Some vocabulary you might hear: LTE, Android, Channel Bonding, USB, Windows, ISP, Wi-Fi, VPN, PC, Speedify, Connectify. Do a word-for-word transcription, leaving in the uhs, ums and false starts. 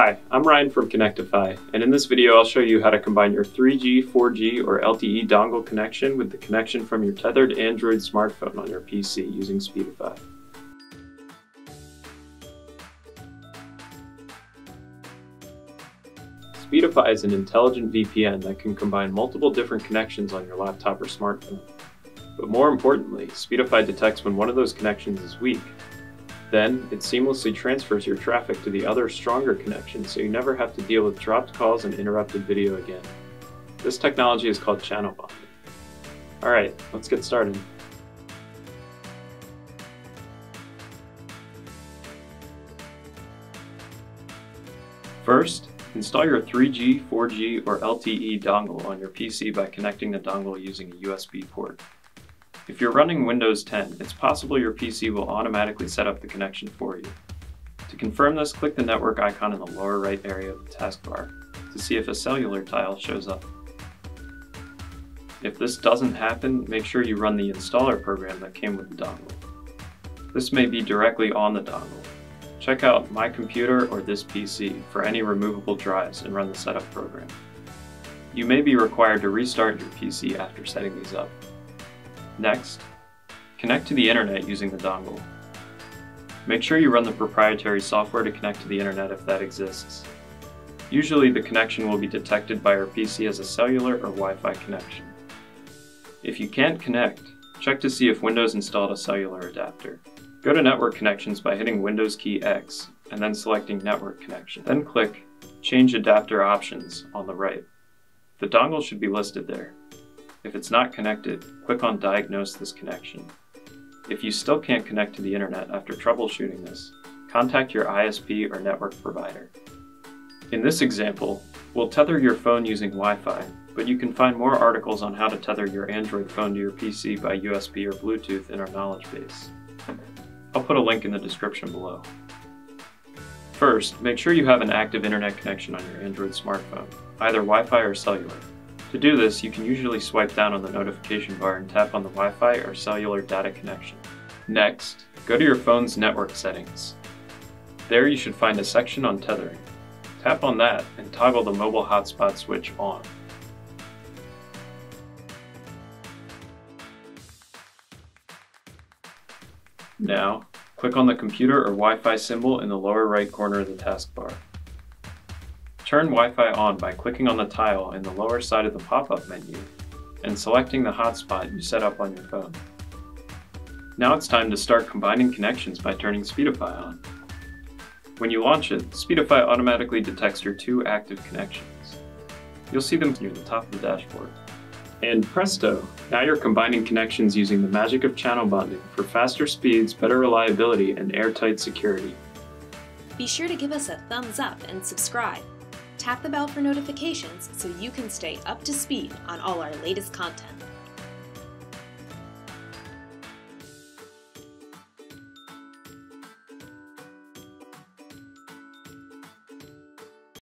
Hi, I'm Ryan from Connectify, and in this video I'll show you how to combine your three G, four G, or L T E dongle connection with the connection from your tethered Android smartphone on your P C using Speedify. Speedify is an intelligent V P N that can combine multiple different connections on your laptop or smartphone. But more importantly, Speedify detects when one of those connections is weak. Then, it seamlessly transfers your traffic to the other stronger connection, so you never have to deal with dropped calls and interrupted video again. This technology is called Channel Bonding. Alright, let's get started. First, install your three G, four G, or L T E dongle on your P C by connecting the dongle using a U S B port. If you're running Windows ten, it's possible your P C will automatically set up the connection for you. To confirm this, click the network icon in the lower right area of the taskbar to see if a cellular tile shows up. If this doesn't happen, make sure you run the installer program that came with the dongle. This may be directly on the dongle. Check out My Computer or This P C for any removable drives and run the setup program. You may be required to restart your P C after setting these up. Next, connect to the internet using the dongle. Make sure you run the proprietary software to connect to the internet if that exists. Usually the connection will be detected by your P C as a cellular or Wi-Fi connection. If you can't connect, check to see if Windows installed a cellular adapter. Go to Network Connections by hitting Windows key X and then selecting Network Connection. Then click Change Adapter Options on the right. The dongle should be listed there. If it's not connected, click on Diagnose this connection. If you still can't connect to the internet after troubleshooting this, contact your I S P or network provider. In this example, we'll tether your phone using Wi-Fi, but you can find more articles on how to tether your Android phone to your P C by U S B or Bluetooth in our knowledge base. I'll put a link in the description below. First, make sure you have an active internet connection on your Android smartphone, either Wi-Fi or cellular. To do this, you can usually swipe down on the notification bar and tap on the Wi-Fi or cellular data connection. Next, go to your phone's network settings. There you should find a section on tethering. Tap on that and toggle the mobile hotspot switch on. Now, click on the computer or Wi-Fi symbol in the lower right corner of the taskbar. Turn Wi-Fi on by clicking on the tile in the lower side of the pop-up menu and selecting the hotspot you set up on your phone. Now it's time to start combining connections by turning Speedify on. When you launch it, Speedify automatically detects your two active connections. You'll see them near the top of the dashboard. And presto! Now you're combining connections using the magic of channel bonding for faster speeds, better reliability, and airtight security. Be sure to give us a thumbs up and subscribe. Tap the bell for notifications so you can stay up to speed on all our latest content.